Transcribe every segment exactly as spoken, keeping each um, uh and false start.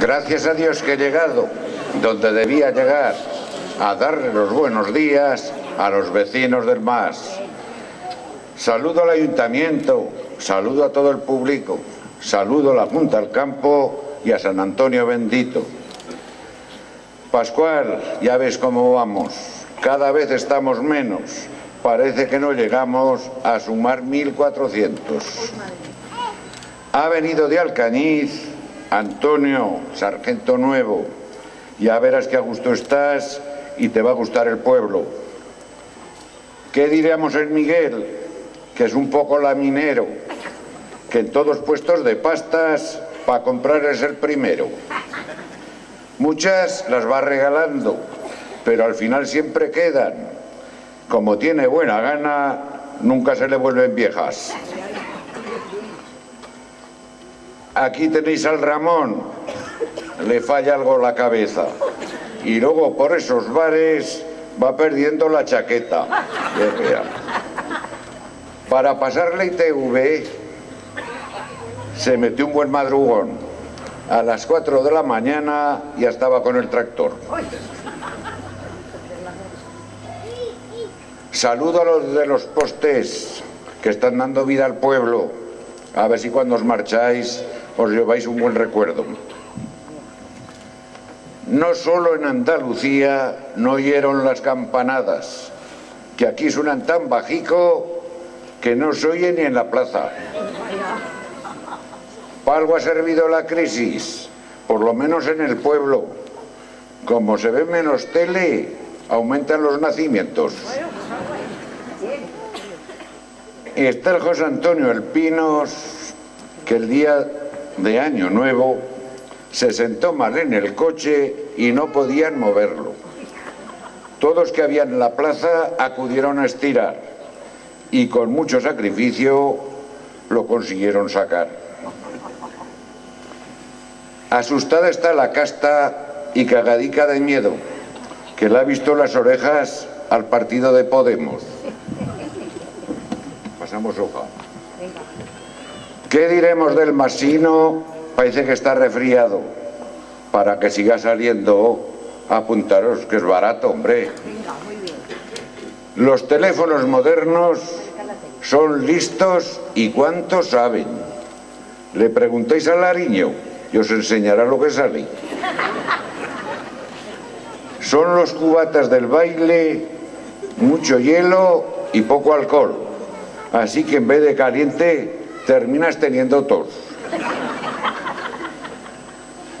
Gracias a Dios que he llegado donde debía llegar, a darle los buenos días a los vecinos del M A S. Saludo al ayuntamiento, saludo a todo el público, saludo a la Junta al Campo y a San Antonio Bendito. Pascual, ya ves cómo vamos, cada vez estamos menos, parece que no llegamos a sumar mil cuatrocientos. Ha venido de Alcañiz Antonio, sargento nuevo, ya verás que a gusto estás y te va a gustar el pueblo. ¿Qué diríamos en Miguel? Que es un poco laminero, que en todos puestos de pastas para comprar es el primero. Muchas las va regalando, pero al final siempre quedan. Como tiene buena gana, nunca se le vuelven viejas. Aquí tenéis al Ramón, le falla algo la cabeza y luego por esos bares va perdiendo la chaqueta. Para pasar la I T V se metió un buen madrugón, a las cuatro de la mañana ya estaba con el tractor. Saludo a los de los postes que están dando vida al pueblo, a ver si cuando os marcháis os lleváis un buen recuerdo. No solo en Andalucía no oyeron las campanadas, que aquí suenan tan bajico que no se oye ni en la plaza. Para algo ha servido la crisis, por lo menos en el pueblo. Como se ve menos tele, aumentan los nacimientos. Y está el José Antonio Elpinos, que el día de Año Nuevo se sentó mal en el coche y no podían moverlo. Todos que habían en la plaza acudieron a estirar y con mucho sacrificio lo consiguieron sacar. Asustada está la casta y cagadica de miedo, que le ha visto las orejas al partido de Podemos. Pasamos hoja. ¿Qué diremos del masino? Parece que está resfriado. Para que siga saliendo, apuntaros que es barato, hombre. Los teléfonos modernos son listos y cuánto saben. Le preguntéis a Lariño y os enseñará lo que sale. Son los cubatas del baile, mucho hielo y poco alcohol. Así que en vez de caliente, terminas teniendo tos.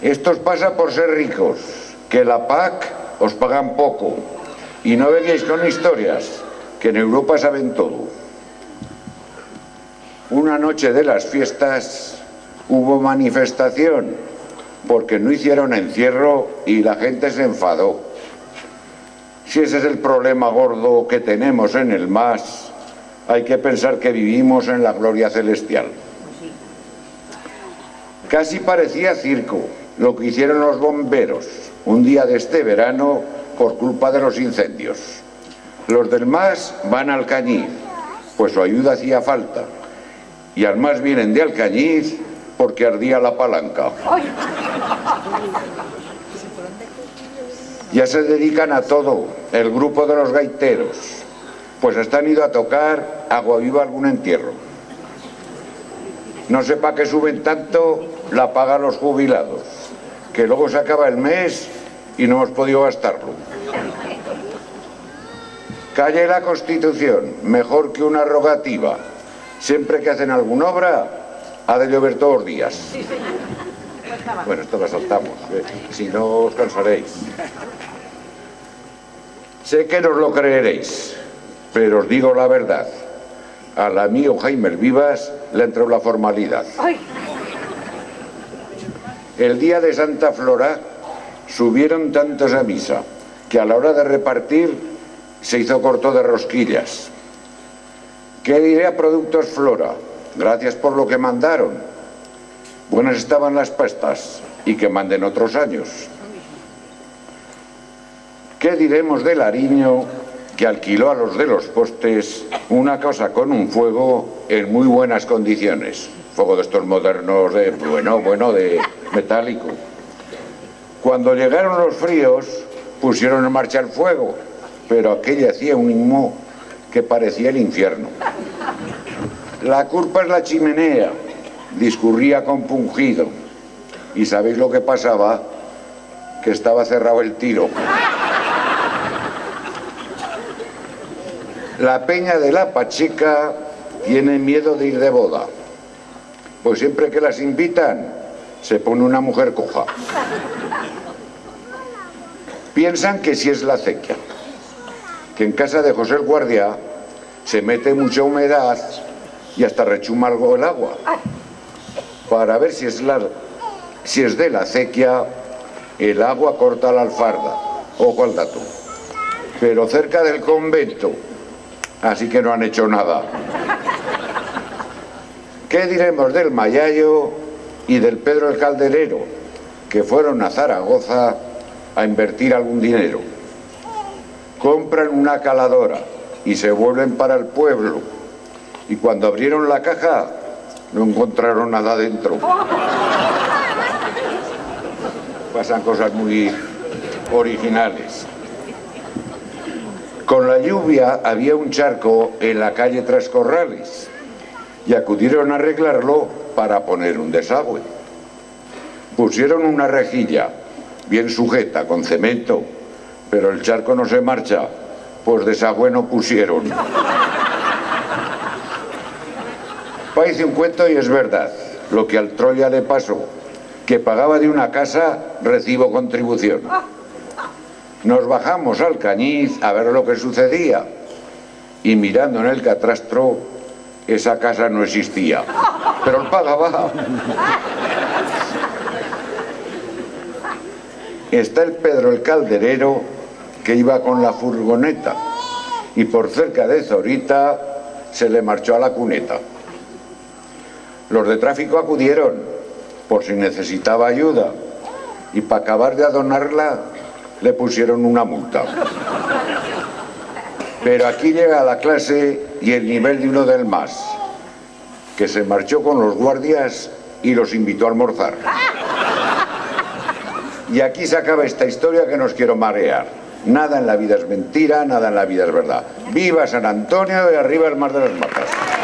Esto os pasa por ser ricos, que la P A C os pagan poco. Y no vengáis con historias, que en Europa saben todo. Una noche de las fiestas hubo manifestación, porque no hicieron encierro y la gente se enfadó. Si ese es el problema gordo que tenemos en el M A S, hay que pensar que vivimos en la gloria celestial. Casi parecía circo lo que hicieron los bomberos un día de este verano por culpa de los incendios. Los del M A S van a Alcañiz, pues su ayuda hacía falta. Y al M A S vienen de Alcañiz porque ardía la palanca. Ya se dedican a todo, el grupo de los gaiteros. Pues hasta han ido a tocar agua viva algún entierro. No sepa que suben tanto, la pagan los jubilados, que luego se acaba el mes y no hemos podido gastarlo. Calle la Constitución, mejor que una rogativa. Siempre que hacen alguna obra, ha de llover todos los días. Bueno, esto lo saltamos, ¿eh? Si no os cansaréis. Sé que no os lo creeréis, pero os digo la verdad, al amigo Jaime Vivas le entró la formalidad. El día de Santa Flora subieron tantos a misa que a la hora de repartir se hizo corto de rosquillas. ¿Qué diré a Productos Flora? Gracias por lo que mandaron. Buenas estaban las pastas y que manden otros años. ¿Qué diremos del Ariño, que alquiló a los de los postes una casa con un fuego en muy buenas condiciones? Fuego de estos modernos, de, bueno, bueno, de metálico. Cuando llegaron los fríos, pusieron en marcha el fuego, pero aquella hacía un humo que parecía el infierno. La culpa es la chimenea, discurría compungido. ¿Y sabéis lo que pasaba? Que estaba cerrado el tiro. La peña de la Pacheca tiene miedo de ir de boda, pues siempre que las invitan se pone una mujer coja. Piensan que si es la acequia, que en casa de José el Guardia se mete mucha humedad y hasta rechuma algo el agua. Para ver si es, la, si es de la acequia, el agua corta la alfarda. Ojo al dato. Pero cerca del convento, así que no han hecho nada. ¿Qué diremos del Mayayo y del Pedro el Calderero, que fueron a Zaragoza a invertir algún dinero? Compran una caladora y se vuelven para el pueblo, y cuando abrieron la caja no encontraron nada dentro. Pasan cosas muy originales. Con la lluvia había un charco en la calle Trascorrales y acudieron a arreglarlo para poner un desagüe. Pusieron una rejilla bien sujeta con cemento, pero el charco no se marcha, pues desagüe no pusieron. Parece un cuento y es verdad lo que al Troya le pasó, que pagaba de una casa, recibo contribución. Nos bajamos al Alcañiz a ver lo que sucedía, y mirando en el catastro, esa casa no existía, pero él pagaba. Está el Pedro el Calderero, que iba con la furgoneta, y por cerca de Zorita se le marchó a la cuneta. Los de tráfico acudieron, por si necesitaba ayuda, y para acabar de adornarla le pusieron una multa. Pero aquí llega la clase y el nivel de uno del M A S, que se marchó con los guardias y los invitó a almorzar. Y aquí se acaba esta historia que nos quiero marear. Nada en la vida es mentira, nada en la vida es verdad. ¡Viva San Antonio y arriba el Mar de las Matas!